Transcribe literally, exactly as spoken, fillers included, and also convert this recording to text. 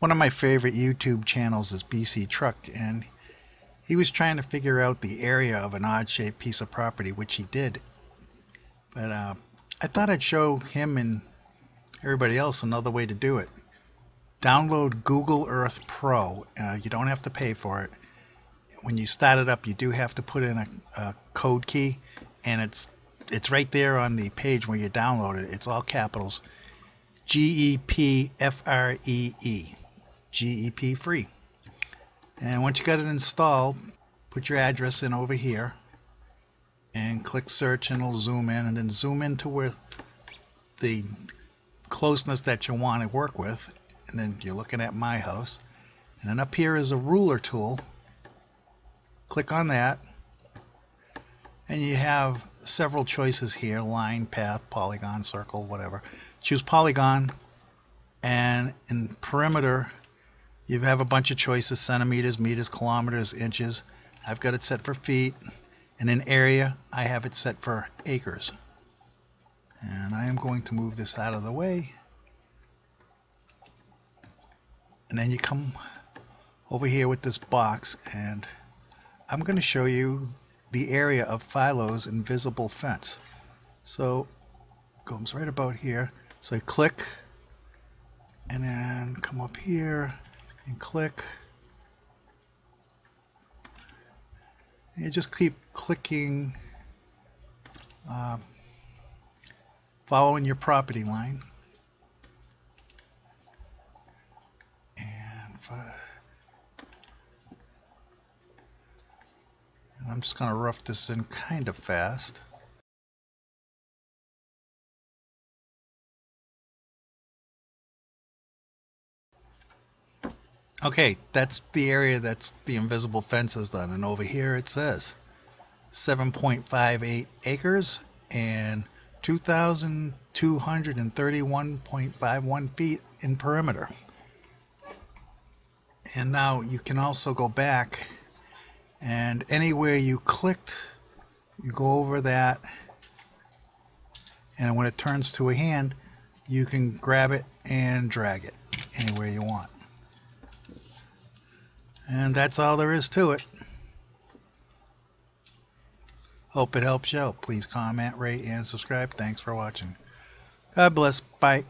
One of my favorite YouTube channels is B C Truck, and he was trying to figure out the area of an odd-shaped piece of property, which he did. But uh, I thought I'd show him and everybody else another way to do it. Download Google Earth Pro. Uh, you don't have to pay for it. When you start it up, you do have to put in a, a code key, and it's it's right there on the page where you download it. It's all capitals. G E P F R E E. G E P free. And once you got it installed, put your address in over here and click search, and it'll zoom in, and then zoom into where the closeness that you want to work with, and then you're looking at my house. And then up here is a ruler tool. Click on that, and you have several choices here: line, path, polygon, circle, whatever. Choose polygon, and in perimeter you have a bunch of choices: centimeters, meters, kilometers, inches. I've got it set for feet, and in area I have it set for acres. And I am going to move this out of the way, and then you come over here with this box, and I'm going to show you the area of Philo's invisible fence. So it comes right about here. So I click, and then come up here and click. And you just keep clicking, uh, following your property line. And five. I'm just going to rough this in kind of fast. Okay, that's the area that's the invisible fence is done, and over here it says seven point five eight acres and two thousand two hundred thirty-one point five one feet in perimeter. And now you can also go back, and anywhere you clicked, you go over that, and when it turns to a hand, you can grab it and drag it anywhere you want. And that's all there is to it. Hope it helps you out. Please comment, rate, and subscribe. Thanks for watching. God bless. Bye.